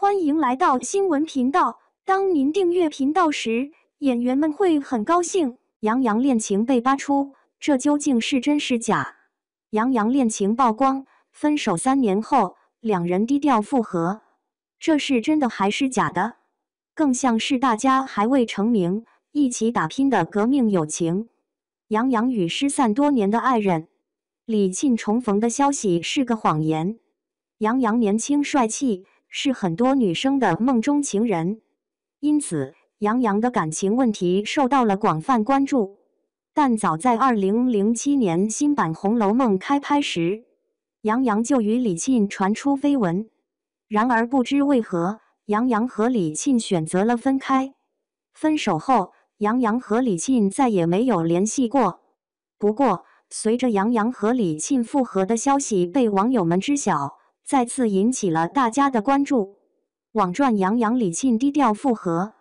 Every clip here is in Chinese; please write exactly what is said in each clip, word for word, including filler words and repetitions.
欢迎来到新闻频道。当您订阅频道时，演员们会很高兴。杨洋恋情被扒出，这究竟是真是假？杨洋恋情曝光，分手三年后，两人低调复合，这是真的还是假的？更像是大家还未成名，一起打拼的革命友情。杨洋与失散多年的爱人李沁重逢的消息是个谎言。杨洋年轻帅气，是很多女生的梦中情人，因此杨洋的感情问题受到了广泛关注。但早在二零零七年新版《红楼梦》开拍时，杨洋就与李沁传出绯闻。然而不知为何，杨洋和李沁选择了分开。分手后，杨洋和李沁再也没有联系过。不过，随着杨洋和李沁复合的消息被网友们知晓，再次引起了大家的关注。网传杨洋李沁低调复合。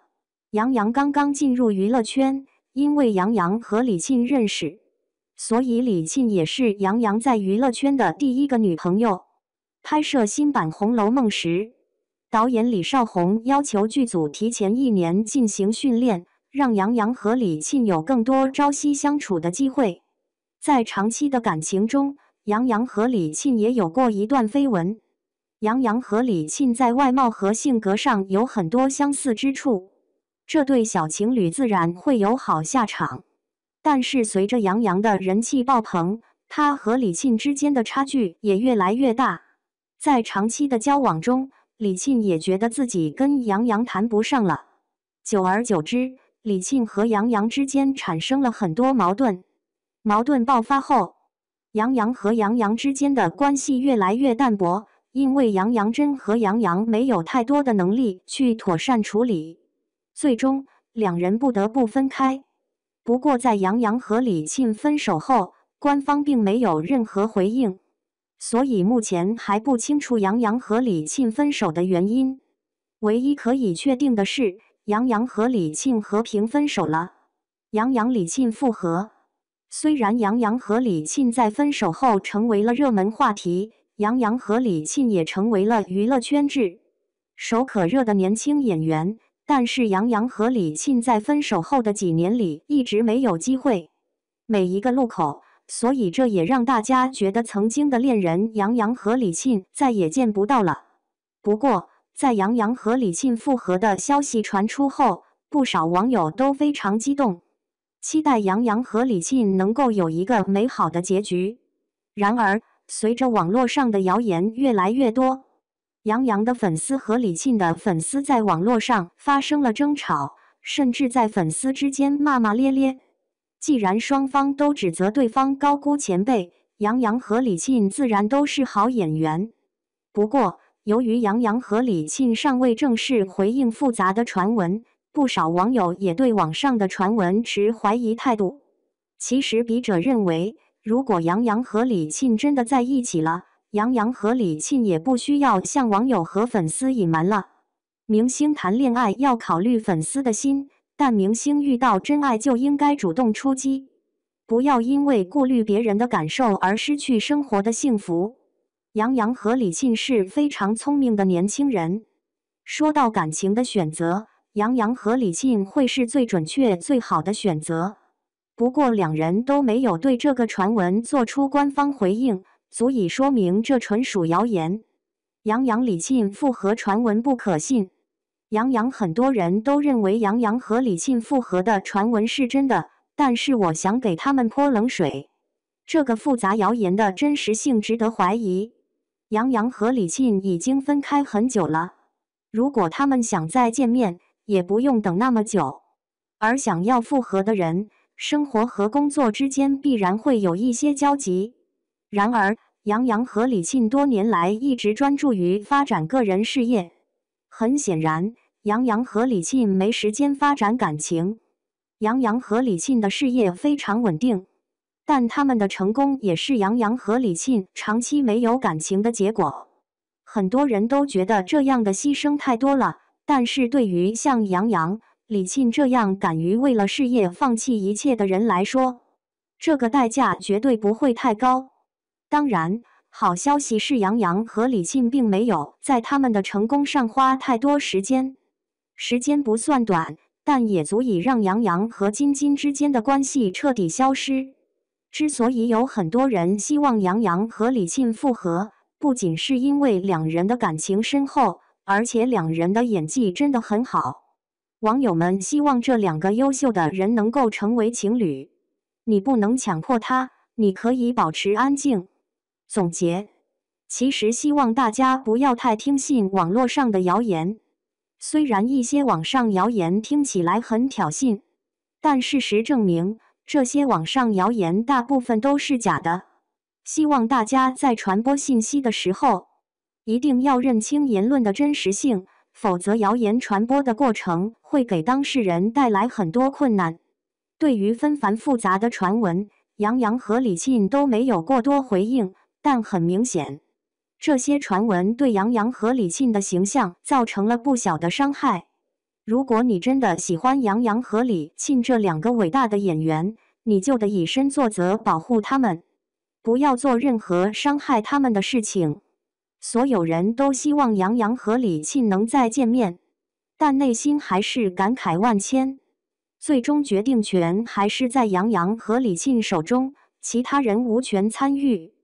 杨洋刚刚进入娱乐圈，因为杨洋和李沁认识，所以李沁也是杨洋在娱乐圈的第一个女朋友。拍摄新版《红楼梦》时，导演李少红要求剧组提前一年进行训练，让杨洋和李沁有更多朝夕相处的机会。在长期的感情中，杨洋和李沁也有过一段绯闻。杨洋和李沁在外貌和性格上有很多相似之处，这对小情侣自然会有好下场。但是随着杨洋的人气爆棚，他和李沁之间的差距也越来越大。在长期的交往中，李沁也觉得自己跟杨洋谈不上了，久而久之，李沁和杨洋之间产生了很多矛盾。矛盾爆发后，杨洋和杨洋之间的关系越来越淡薄，因为杨洋真和杨洋没有太多的能力去妥善处理，最终两人不得不分开。不过在杨洋和李沁分手后，官方并没有任何回应。所以目前还不清楚杨洋和李沁分手的原因，唯一可以确定的是，杨洋和李沁和平分手了，杨洋李沁复合。虽然杨洋和李沁在分手后成为了热门话题，杨洋和李沁也成为了娱乐圈炙手可热的年轻演员，但是杨洋和李沁在分手后的几年里一直没有机会，每一个路口。所以这也让大家觉得曾经的恋人杨洋和李沁再也见不到了。不过，在杨洋和李沁复合的消息传出后，不少网友都非常激动，期待杨洋和李沁能够有一个美好的结局。然而，随着网络上的谣言越来越多，杨洋的粉丝和李沁的粉丝在网络上发生了争吵，甚至在粉丝之间骂骂咧咧。既然双方都指责对方高估前辈，杨洋和李沁自然都是好演员。不过，由于杨洋和李沁尚未正式回应复杂的传闻，不少网友也对网上的传闻持怀疑态度。其实笔者认为，如果杨洋和李沁真的在一起了，杨洋和李沁也不需要向网友和粉丝隐瞒了。明星谈恋爱要考虑粉丝的心，但明星遇到真爱就应该主动出击，不要因为顾虑别人的感受而失去生活的幸福。杨洋和李沁是非常聪明的年轻人。说到感情的选择，杨洋和李沁会是最准确最好的选择。不过两人都没有对这个传闻做出官方回应，足以说明这纯属谣言。杨洋李沁复合传闻不可信。杨洋很多人都认为杨洋和李沁复合的传闻是真的，但是我想给他们泼冷水，这个复杂谣言的真实性值得怀疑。杨洋和李沁已经分开很久了，如果他们想再见面，也不用等那么久。而想要复合的人，生活和工作之间必然会有一些交集。然而，杨洋和李沁多年来一直专注于发展个人事业。很显然，杨洋和李沁没时间发展感情。杨洋和李沁的事业非常稳定，但他们的成功也是杨洋和李沁长期没有感情的结果。很多人都觉得这样的牺牲太多了，但是对于像杨洋、李沁这样敢于为了事业放弃一切的人来说，这个代价绝对不会太高。当然，好消息是，杨洋和李沁并没有在他们的成功上花太多时间，时间不算短，但也足以让杨洋和金金之间的关系彻底消失。之所以有很多人希望杨洋和李沁复合，不仅是因为两人的感情深厚，而且两人的演技真的很好。网友们希望这两个优秀的人能够成为情侣。你不能强迫他，你可以保持安静。总结，其实希望大家不要太听信网络上的谣言。虽然一些网上谣言听起来很挑衅，但事实证明，这些网上谣言大部分都是假的。希望大家在传播信息的时候，一定要认清言论的真实性，否则谣言传播的过程会给当事人带来很多困难。对于纷繁复杂的传闻，杨洋和李沁都没有过多回应。但很明显，这些传闻对杨洋和李沁的形象造成了不小的伤害。如果你真的喜欢杨洋和李沁这两个伟大的演员，你就得以身作则保护他们，不要做任何伤害他们的事情。所有人都希望杨洋和李沁能再见面，但内心还是感慨万千。最终决定权还是在杨洋和李沁手中，其他人无权参与。